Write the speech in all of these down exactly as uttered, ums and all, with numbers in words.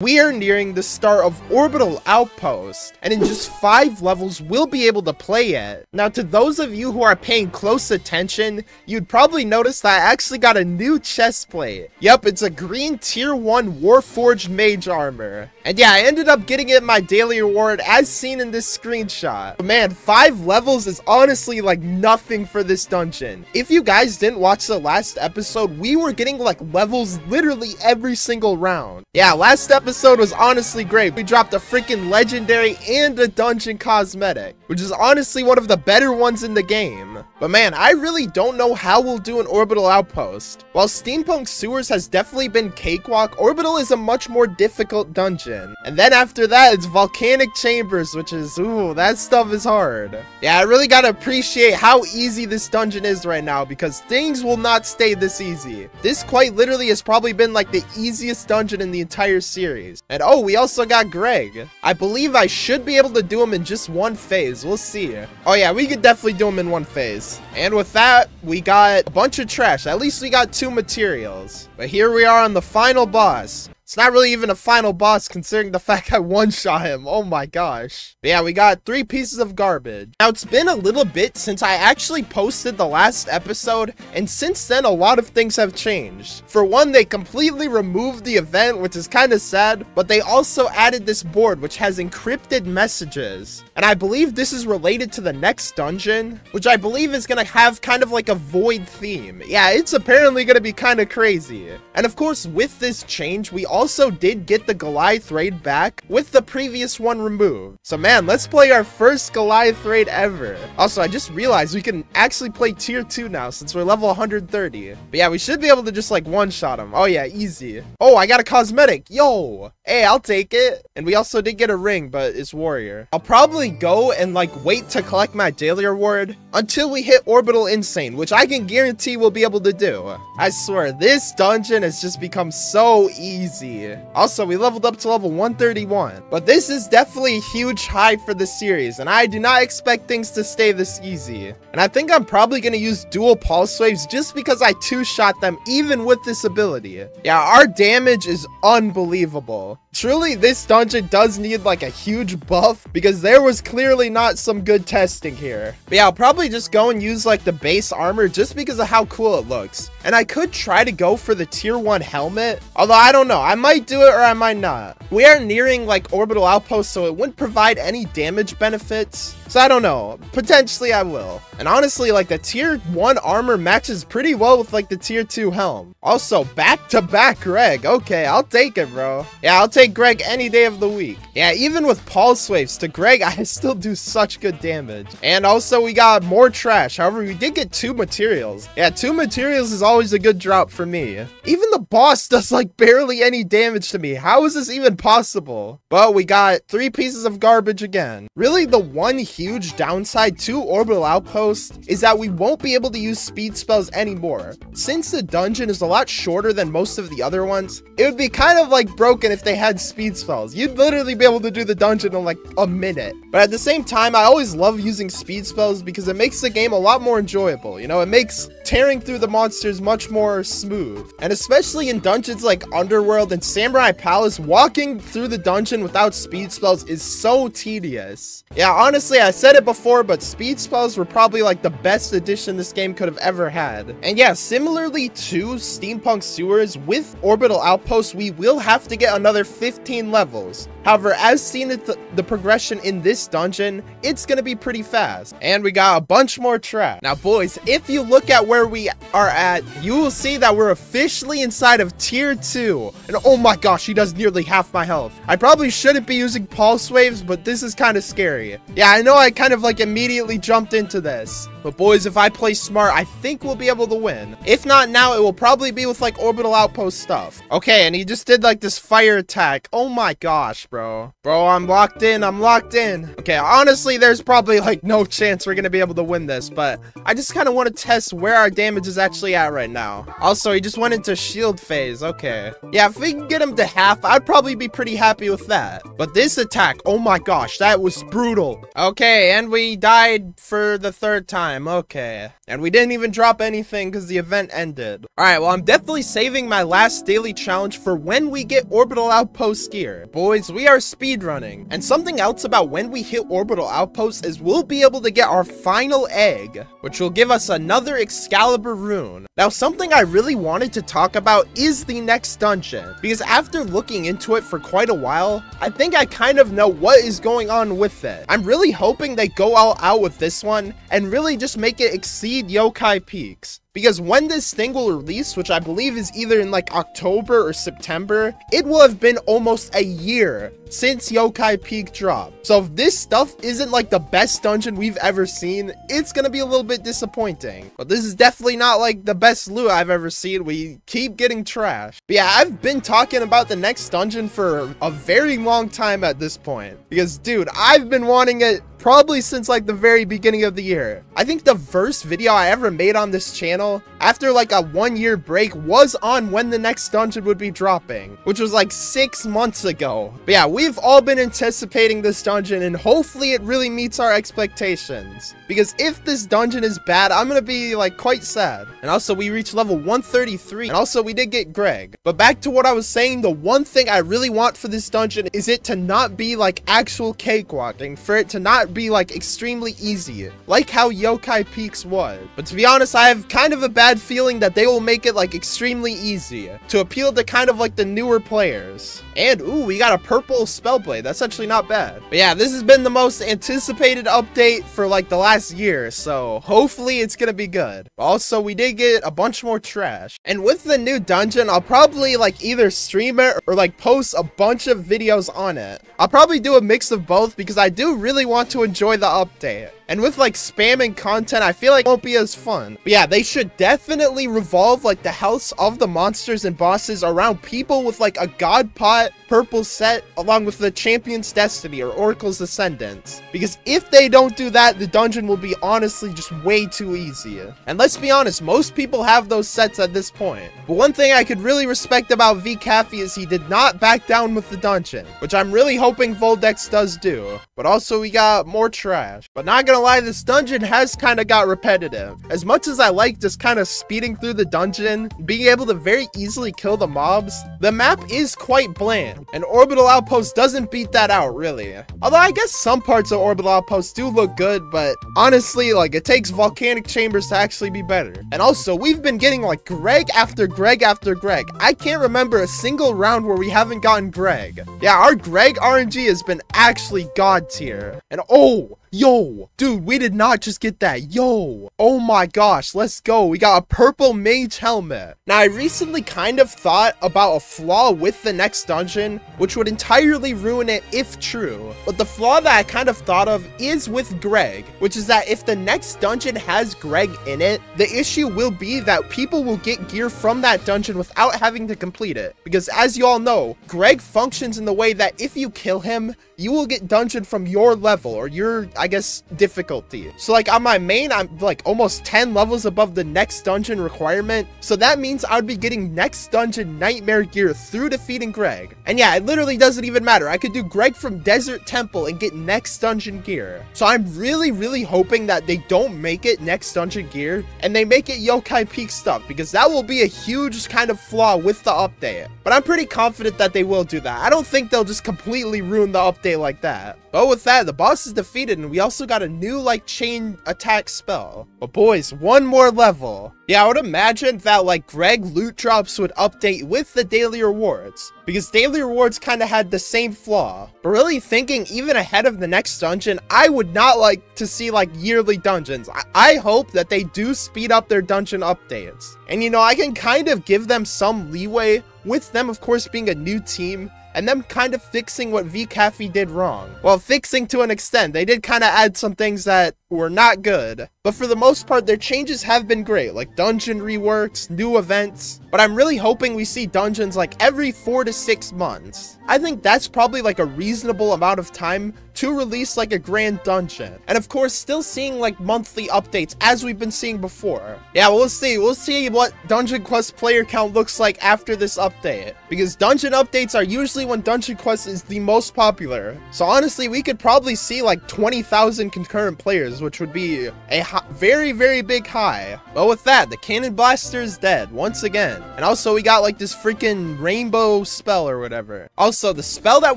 We are nearing the start of Orbital Outpost, and in just five levels we'll be able to play it. Now, to those of you who are paying close attention, you'd probably notice that I actually got a new chest plate. Yep, it's a green tier one Warforged Mage Armor. And yeah, I ended up getting it my daily reward as seen in this screenshot. But man, five levels is honestly like nothing for this dungeon. If you guys didn't watch the last episode, we were getting like levels literally every single round. Yeah, last episode episode was honestly great. We dropped a freaking legendary and a dungeon cosmetic, which is honestly one of the better ones in the game. But man, I really don't know how we'll do an Orbital Outpost. While Steampunk Sewers has definitely been cakewalk, Orbital is a much more difficult dungeon. And then after that, it's Volcanic Chambers, which is, ooh, that stuff is hard. Yeah, I really gotta appreciate how easy this dungeon is right now, because things will not stay this easy. This quite literally has probably been like the easiest dungeon in the entire series. And oh, we also got Greg. I believe I should be able to do him in just one phase. We'll see. Oh yeah, we could definitely do him in one phase. And with that, we got a bunch of trash. At least we got two materials. But here we are on the final boss. It's not really even a final boss considering the fact I one-shot him. Oh my gosh. But yeah, we got three pieces of garbage. Now, it's been a little bit since I actually posted the last episode, and since then a lot of things have changed. For one, they completely removed the event, which is kind of sad, but they also added this board which has encrypted messages. And I believe this is related to the next dungeon, which I believe is gonna have kind of like a void theme. Yeah, it's apparently gonna be kind of crazy. And of course, with this change, we all also did get the Goliath Raid back, with the previous one removed. So man, let's play our first Goliath Raid ever. Also, I just realized we can actually play tier two now since we're level one hundred thirty. But yeah, we should be able to just like one-shot him. Oh yeah, easy. Oh, I got a cosmetic. Yo! Hey, I'll take it. And we also did get a ring, but it's warrior. I'll probably go and like wait to collect my daily reward until we hit Orbital Insane, which I can guarantee we'll be able to do. I swear, this dungeon has just become so easy. Also, we leveled up to level one thirty-one, but this is definitely a huge high for the series, and I do not expect things to stay this easy. And I think I'm probably going to use dual pulse waves just because I two-shot them even with this ability. Yeah, our damage is unbelievable. Truly, this dungeon does need like a huge buff, because there was clearly not some good testing here. But yeah, I'll probably just go and use like the base armor just because of how cool it looks. And I could try to go for the tier one helmet, although I don't know. I might do it or I might not. We are nearing like Orbital Outpost, so it wouldn't provide any damage benefits. So I don't know. Potentially I will. And honestly, like the tier one armor matches pretty well with like the tier two helm. Also, back to back Greg. Okay, I'll take it, bro. Yeah, I'll take Greg any day of the week. Yeah, even with pulse waves to Greg, I still do such good damage. And also we got more trash. However, we did get two materials. Yeah, two materials is always a good drop for me. Even the boss does like barely any damage to me. How is this even possible? But we got three pieces of garbage again. Really, the one huge downside to Orbital Outpost is that we won't be able to use speed spells anymore. Since the dungeon is a lot shorter than most of the other ones, it would be kind of like broken if they had speed spells. You'd literally be able to do the dungeon in like a minute. But at the same time, I always love using speed spells because it makes the game a lot more enjoyable. You know, it makes tearing through the monsters much more smooth. And especially in dungeons like Underworld and Samurai Palace, walking through the dungeon without speed spells is so tedious. Yeah, honestly, I said it before, but speed spells were probably like the best addition this game could have ever had. And yeah, similarly to Steampunk Sewers, with Orbital Outpost, we will have to get another fifteen levels. However, as seen at the, the progression in this dungeon, it's gonna be pretty fast. And we got a bunch more trash. Now boys, if you look at where we are at, you will see that we're officially inside of tier two. And oh my gosh, he does nearly half my health. I probably shouldn't be using pulse waves, but this is kind of scary. Yeah, I know I kind of like immediately jumped into this. But boys, if I play smart, I think we'll be able to win. If not now, it will probably be with like Orbital Outpost stuff. Okay, and he just did like this fire attack. Oh my gosh, bro. Bro, I'm locked in. I'm locked in. Okay, honestly, there's probably like no chance we're gonna be able to win this, but I just kind of want to test where our damage is actually at right now. Also, he just went into shield phase. Okay. Yeah, if we can get him to half, I'd probably be pretty happy with that. But this attack, oh my gosh, that was brutal. Okay, and we died for the third time. time. Okay. And we didn't even drop anything because the event ended. Alright, well, I'm definitely saving my last daily challenge for when we get Orbital Outpost gear. Boys, we are speedrunning. And something else about when we hit Orbital Outpost is we'll be able to get our final egg, which will give us another Excalibur rune. Now, something I really wanted to talk about is the next dungeon, because after looking into it for quite a while, I think I kind of know what is going on with it. I'm really hoping they go all out with this one and really just make it exceed Yokai Peaks. Because when this thing will release, which I believe is either in like October or September, it will have been almost a year since Yokai Peak dropped. So if this stuff isn't like the best dungeon we've ever seen, it's gonna be a little bit disappointing. But this is definitely not like the best loot I've ever seen. We keep getting trash. But yeah, I've been talking about the next dungeon for a very long time at this point. Because dude, I've been wanting it probably since like the very beginning of the year. I think the first video I ever made on this channel after like a one year break was on when the next dungeon would be dropping, which was like six months ago. But yeah, we've all been anticipating this dungeon and hopefully it really meets our expectations. Because if this dungeon is bad, I'm gonna be like quite sad. And also we reached level one thirty-three and also we did get Greg. But back to what I was saying, the one thing I really want for this dungeon is it to not be like actual cakewalk and for it to not be like extremely easy like how Yokai Peaks was. But to be honest, I have kind of a bad feeling that they will make it like extremely easy to appeal to kind of like the newer players. And ooh, we got a purple spellblade. That's actually not bad. But yeah, this has been the most anticipated update for like the last year, so hopefully it's gonna be good. Also, we did get a bunch more trash, and with the new dungeon I'll probably like either stream it or like post a bunch of videos on it. I'll probably do a mix of both because I do really want to to enjoy the update. And with like spamming content, I feel like it won't be as fun. But yeah, they should definitely revolve like the healths of the monsters and bosses around people with like a god pot purple set along with the Champion's Destiny or Oracle's Ascendance. Because if they don't do that, the dungeon will be honestly just way too easy. And let's be honest, most people have those sets at this point. But one thing I could really respect about V Caffey is he did not back down with the dungeon, which I'm really hoping Voldex does do. But also we got more trash. But not gonna lie, this dungeon has kind of got repetitive. As much as I like just kind of speeding through the dungeon, being able to very easily kill the mobs, the map is quite bland, and Orbital Outpost doesn't beat that out really. Although I guess some parts of Orbital Outpost do look good, but honestly, like it takes Volcanic Chambers to actually be better. And also, we've been getting like Greg after Greg after Greg. I can't remember a single round where we haven't gotten Greg. Yeah, our Greg R N G has been actually god tier. And oh, yo, dude, we did not just get that. Yo, oh my gosh, let's go. We got a purple mage helmet. Now, I recently kind of thought about a flaw with the next dungeon, which would entirely ruin it if true. But the flaw that I kind of thought of is with Greg, which is that if the next dungeon has Greg in it, the issue will be that people will get gear from that dungeon without having to complete it. Because as you all know, Greg functions in the way that if you kill him, you will get dungeon from your level or your, I guess, difficulty. So like on my main, I'm like almost ten levels above the next dungeon requirement. So that means I'd be getting next dungeon nightmare gear through defeating Greg. And yeah, it literally doesn't even matter. I could do Greg from Desert Temple and get next dungeon gear. So I'm really, really hoping that they don't make it next dungeon gear and they make it Yokai Peak stuff, because that will be a huge kind of flaw with the update. But I'm pretty confident that they will do that. I don't think they'll just completely ruin the update like that. But with that, the boss is defeated and we also got a new like chain attack spell. But boys, one more level. Yeah, I would imagine that like Greg loot drops would update with the daily rewards, because daily rewards kind of had the same flaw. But really thinking even ahead of the next dungeon, I would not like to see like yearly dungeons. I, I hope that they do speed up their dungeon updates. And you know, I can kind of give them some leeway with them, of course, being a new team and them kind of fixing what V Caffey did wrong. Well, fixing to an extent. They did kind of add some things that were not good, but for the most part their changes have been great, like dungeon reworks, new events. But I'm really hoping we see dungeons like every four to six months. I think that's probably like a reasonable amount of time to release like a grand dungeon. And of course, still seeing like monthly updates as we've been seeing before. Yeah, we'll see. We'll see what Dungeon Quest player count looks like after this update, because dungeon updates are usually when Dungeon Quest is the most popular. So honestly, we could probably see like twenty thousand concurrent players Chambers, which would be a very, very big high. But with that, the Cannon Blaster is dead once again. And also we got like this freaking rainbow spell or whatever. Also, the spell that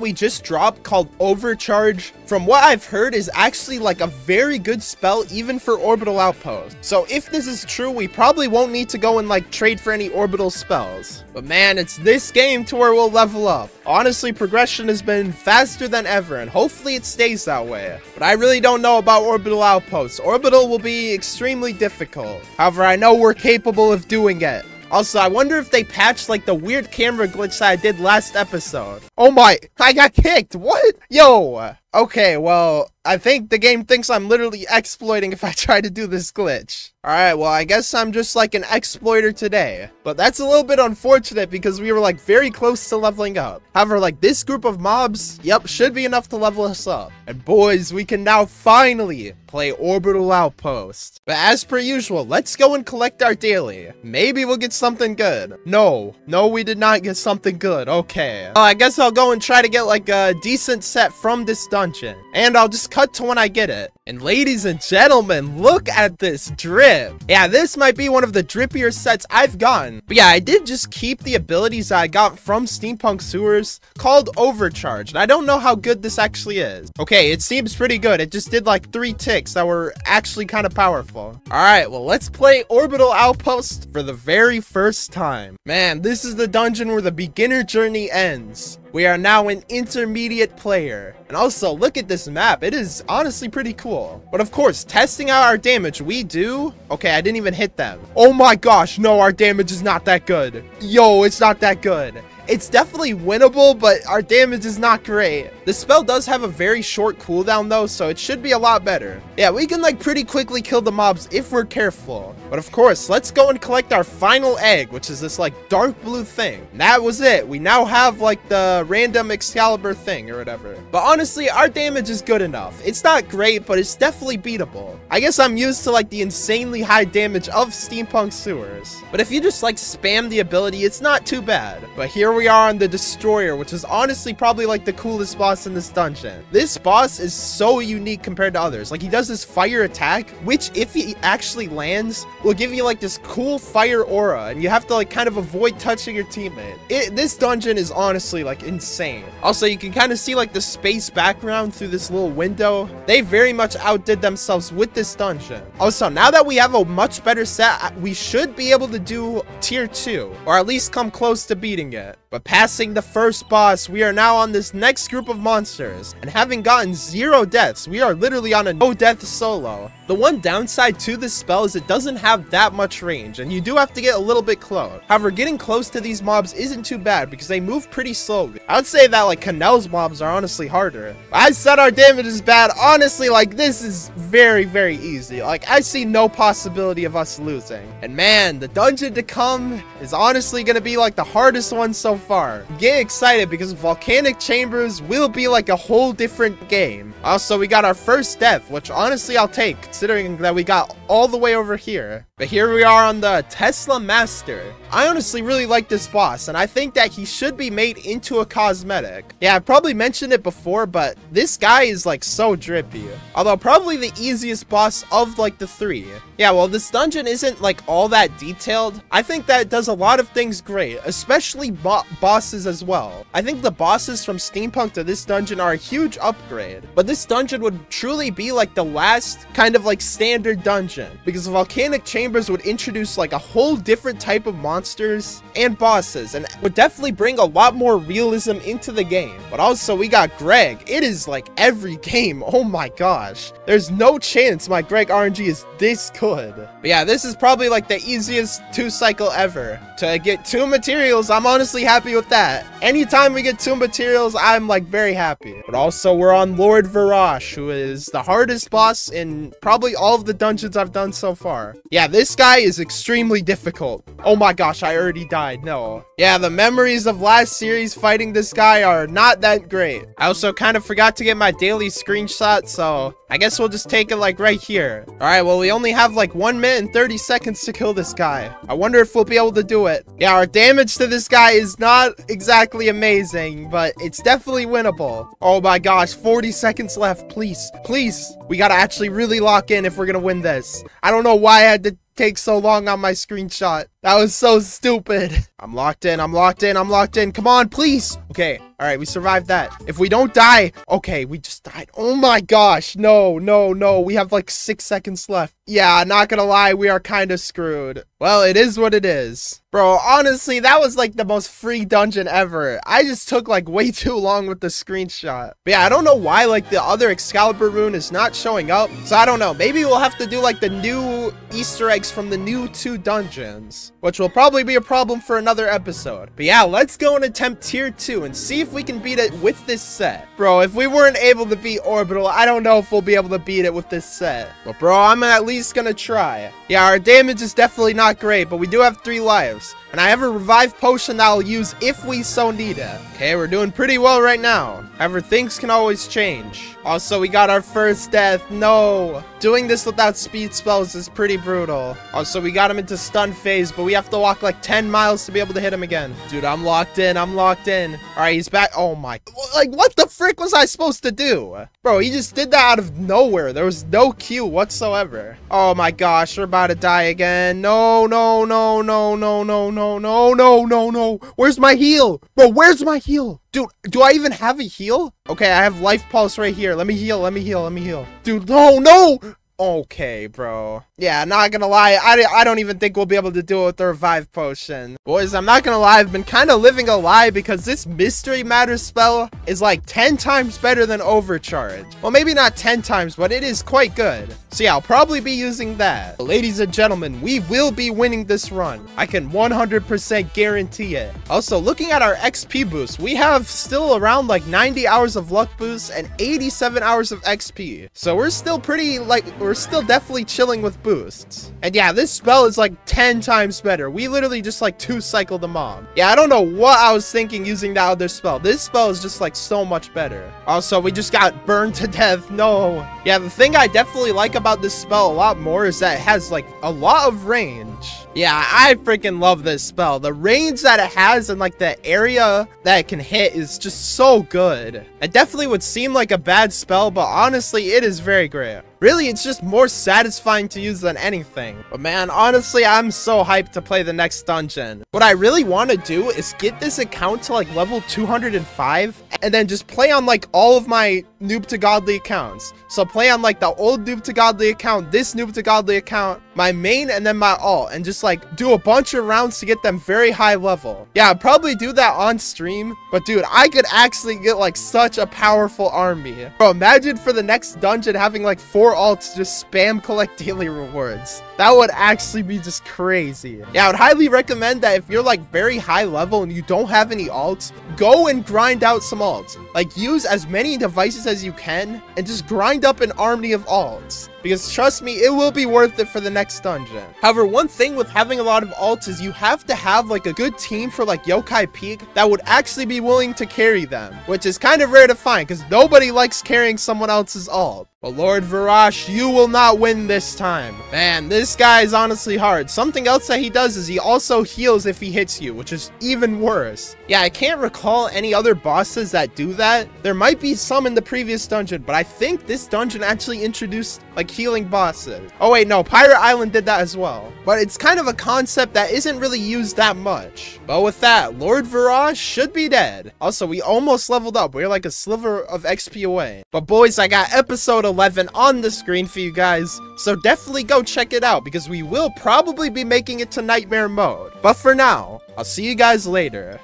we just dropped called Overcharge, from what I've heard, is actually like a very good spell even for Orbital Outpost. So if this is true, we probably won't need to go and like trade for any orbital spells. But man, it's this game to where we'll level up. Honestly, progression has been faster than ever, and hopefully it stays that way. But I really don't know about Orbital Outposts. Orbital will be extremely difficult. However, I know we're capable of doing it. Also, I wonder if they patched like the weird camera glitch that I did last episode. Oh my, I got kicked, what? Yo, okay, well, I think the game thinks I'm literally exploiting if I try to do this glitch. Alright, well, I guess I'm just like an exploiter today. But that's a little bit unfortunate because we were like very close to leveling up. However, like this group of mobs, yep, should be enough to level us up. And boys, we can now finally play Orbital Outpost. But as per usual, let's go and collect our daily. Maybe we'll get something good. No, no, we did not get something good. Okay. Uh, I guess I'll go and try to get like a decent set from this dungeon. And I'll just cut to when I get it. And ladies and gentlemen, look at this drip. Yeah, this might be one of the drippier sets I've gotten. But yeah, I did just keep the abilities that I got from Steampunk Sewers called Overcharge. And I don't know how good this actually is. Okay, it seems pretty good. It just did like three ticks that were actually kind of powerful. Alright, well, let's play Orbital Outpost for the very first time. Man, this is the dungeon where the beginner journey ends. We are now an intermediate player. And also, look at this map. It is honestly pretty cool. But of course, testing out our damage, we do... Okay, I didn't even hit them. Oh my gosh, no, our damage is not that good. Yo, it's not that good. It's definitely winnable, but our damage is not great. The spell does have a very short cooldown though, so it should be a lot better. Yeah, we can like pretty quickly kill the mobs if we're careful. But of course, let's go and collect our final egg, which is this like dark blue thing. And that was it. We now have like the random Excalibur thing or whatever. But honestly, our damage is good enough. It's not great, but it's definitely beatable. I guess I'm used to like the insanely high damage of Steampunk Sewers. But if you just like spam the ability, it's not too bad. But here we We are on the Destroyer, which is honestly probably like the coolest boss in this dungeon. This boss is so unique compared to others. Like, he does this fire attack, which if he actually lands will give you like this cool fire aura, and you have to like kind of avoid touching your teammate. It, this dungeon is honestly like insane. Also, you can kind of see like the space background through this little window. They very much outdid themselves with this dungeon. Also, now that we have a much better set, we should be able to do tier two, or at least come close to beating it. But passing the first boss, we are now on this next group of monsters, and having gotten zero deaths, we are literally on a no-death solo. The one downside to this spell is it doesn't have that much range, and you do have to get a little bit close. However, getting close to these mobs isn't too bad because they move pretty slowly. I would say that like Cannell's mobs are honestly harder. I said our damage is bad. Honestly, like this is very, very easy. Like I see no possibility of us losing. And man, the dungeon to come is honestly gonna be like the hardest one so far. far. Get excited because Volcanic Chambers will be like a whole different game. Also, we got our first death, which honestly I'll take considering that we got all the way over here. But here we are on the Tesla Master. I honestly really like this boss, and I think that he should be made into a cosmetic. Yeah, I probably mentioned it before, but this guy is like so drippy. Although probably the easiest boss of like the three. Yeah, well, this dungeon isn't like all that detailed. I think that it does a lot of things great, especially bo bosses as well. I think the bosses from Steampunk to this dungeon are a huge upgrade, but this dungeon would truly be like the last kind of like standard dungeon, because Volcanic Chambers would introduce like a whole different type of monsters and bosses, and would definitely bring a lot more realism into the game. But also we got Greg. It is like every game. Oh my gosh. There's no chance my Greg R N G is this cool. But yeah, this is probably like the easiest two cycle ever. To get two materials, I'm honestly happy with that. Anytime we get two materials, I'm like very happy. But also we're on Lord Virage, who is the hardest boss in probably all of the dungeons I've done so far. Yeah, this guy is extremely difficult. Oh my gosh, I already died. No. Yeah, the memories of last series fighting this guy are not that great. I also kind of forgot to get my daily screenshot, so I guess we'll just take it like right here. All right, well, we only have like one minute and thirty seconds to kill this guy. I wonder if we'll be able to do it. Yeah, our damage to this guy is not exactly amazing, but it's definitely winnable. Oh my gosh, forty seconds left, please, please. We gotta actually really lock in if we're gonna win this. I don't know why I had to take so long on my screenshot. That was so stupid. I'm locked in, I'm locked in, I'm locked in. Come on, please. Okay, all right, we survived that. If we don't die, okay, we just died. Oh my gosh, no, no, no. We have like six seconds left. Yeah, not gonna lie, we are kind of screwed. Well, it is what it is. Bro, honestly, that was like the most free dungeon ever. I just took like way too long with the screenshot. But yeah, I don't know why like the other Excalibur rune is not showing up. So I don't know, maybe we'll have to do like the new Easter eggs from the new two dungeons, which will probably be a problem for another episode. But yeah, let's go and attempt tier two and see if we can beat it with this set. Bro, if we weren't able to beat Orbital, I don't know if we'll be able to beat it with this set. But bro, I'm at least gonna try. Yeah, our damage is definitely not great, but we do have three lives. And I have a revive potion that I'll use if we so need it. Okay, we're doing pretty well right now. However, things can always change. Also, we got our first death. No. Doing this without speed spells is pretty brutal. Also, we got him into stun phase, but we have to walk like ten miles to be able to hit him again. Dude, I'm locked in. I'm locked in. All right, he's back. Oh my. Like, what the frick was I supposed to do? Bro, he just did that out of nowhere. There was no cue whatsoever. Oh my gosh, we're about to die again. No, no, no, no, no, no. No, no, no, no, no, no. Where's my heal? Bro, where's my heal? Dude, do I even have a heal? Okay, I have life pulse right here. Let me heal, let me heal, let me heal. Dude, no, no. Okay, bro. Yeah, not gonna lie. I, I don't even think we'll be able to do it with the revive potion. Boys, I'm not gonna lie. I've been kind of living a lie because this Mystery Matter spell is like ten times better than Overcharge. Well, maybe not ten times, but it is quite good. So yeah, I'll probably be using that. But ladies and gentlemen, we will be winning this run. I can one hundred percent guarantee it. Also, looking at our X P boost, we have still around like ninety hours of luck boost and eighty-seven hours of X P. So we're still pretty like... We're We're still definitely chilling with boosts. And yeah, this spell is like ten times better. We literally just like two cycle the mob. Yeah, I don't know what I was thinking using that other spell. This spell is just like so much better. Also, we just got burned to death. No. Yeah, the thing I definitely like about this spell a lot more is that it has like a lot of range. Yeah, I freaking love this spell. The range that it has and like the area that it can hit is just so good. It definitely would seem like a bad spell, but honestly, it is very great. Really, it's just more satisfying to use than anything. But man, honestly, I'm so hyped to play the next dungeon. What I really want to do is get this account to like level two hundred five and then just play on like all of my noob to godly accounts. So play on like the old noob to godly account, this noob to godly account, my main, and then my alt, and just like do a bunch of rounds to get them very high level. Yeah, I'd probably do that on stream, but dude, I could actually get like such a powerful army. Bro, imagine for the next dungeon having like four alts just spam collect daily rewards. That would actually be just crazy. Yeah, I would highly recommend that if you're like very high level and you don't have any alts, go and grind out some alts. Like use as many devices as you can and just grind up an army of alts. Because trust me, it will be worth it for the next dungeon. However, one thing with having a lot of alts is you have to have like a good team for like Yokai Peak that would actually be willing to carry them, which is kind of rare to find because nobody likes carrying someone else's alt. But Lord Virage, you will not win this time. Man, this guy is honestly hard. Something else that he does is he also heals if he hits you, which is even worse. Yeah, I can't recall any other bosses that do that. There might be some in the previous dungeon, but I think this dungeon actually introduced like healing bosses. Oh wait, no, Pirate Island did that as well. But it's kind of a concept that isn't really used that much. But with that, Lord Virage should be dead. Also, we almost leveled up. We're like a sliver of X P away. But boys, I got episode eleven on the screen for you guys, so definitely go check it out because we will probably be making it to nightmare mode. But for now, I'll see you guys later.